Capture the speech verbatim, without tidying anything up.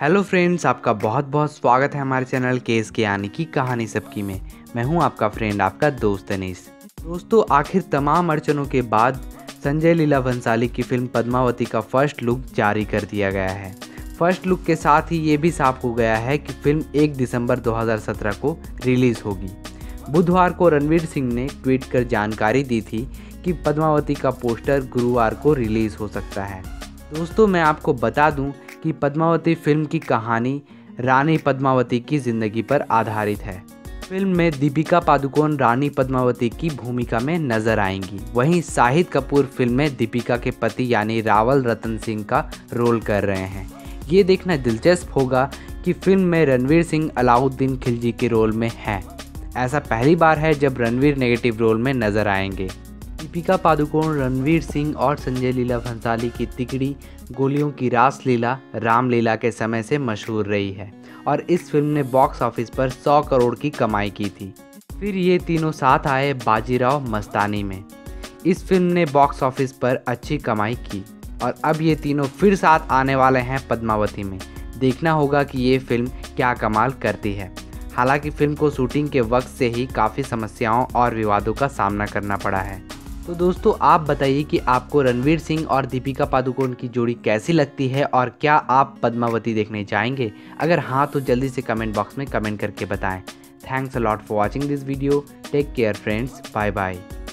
Hello friends, आपका बहुत बहुत स्वागत है हमारे चैनल केस के यानी की कहानी सबकी में। मैं हूं आपका फ्रेंड, आपका दोस्त अनीस। दोस्तों, आखिर तमाम अड़चनों के बाद संजय लीला भंसाली की फिल्म पद्मावती का फर्स्ट लुक जारी कर दिया गया है। फर्स्ट लुक के साथ ही ये भी साफ हो गया है कि फिल्म एक दिसंबर दो हज़ार सत्रह को रिलीज़ होगी। बुधवार को रणवीर सिंह ने ट्वीट कर जानकारी दी थी कि पद्मावती का पोस्टर गुरुवार को रिलीज़ हो सकता है। दोस्तों, मैं आपको बता दूं कि पद्मावती फिल्म की कहानी रानी पद्मावती की ज़िंदगी पर आधारित है। फिल्म में दीपिका पादुकोण रानी पद्मावती की भूमिका में नजर आएंगी। वहीं शाहिद कपूर फिल्म में दीपिका के पति यानी रावल रतन सिंह का रोल कर रहे हैं। ये देखना दिलचस्प होगा कि फिल्म में रणवीर सिंह अलाउद्दीन खिलजी के रोल में हैं। ऐसा पहली बार है जब रणवीर नेगेटिव रोल में नजर आएंगे। दीपिका पादुकोण, रणवीर सिंह और संजय लीला भंसाली की तिकड़ी गोलियों की रास लीला रामलीला के समय से मशहूर रही है और इस फिल्म ने बॉक्स ऑफिस पर सौ करोड़ की कमाई की थी। फिर ये तीनों साथ आए बाजीराव मस्तानी में। इस फिल्म ने बॉक्स ऑफिस पर अच्छी कमाई की और अब ये तीनों फिर साथ आने वाले हैं पद्मावती में। देखना होगा कि ये फिल्म क्या कमाल करती है। हालांकि फिल्म को शूटिंग के वक्त से ही काफ़ी समस्याओं और विवादों का सामना करना पड़ा है। तो दोस्तों, आप बताइए कि आपको रणवीर सिंह और दीपिका पादुकोण की जोड़ी कैसी लगती है और क्या आप पद्मावती देखने जाएंगे? अगर हाँ तो जल्दी से कमेंट बॉक्स में कमेंट करके बताएं। Thanks a lot for watching this video. Take care friends, bye bye.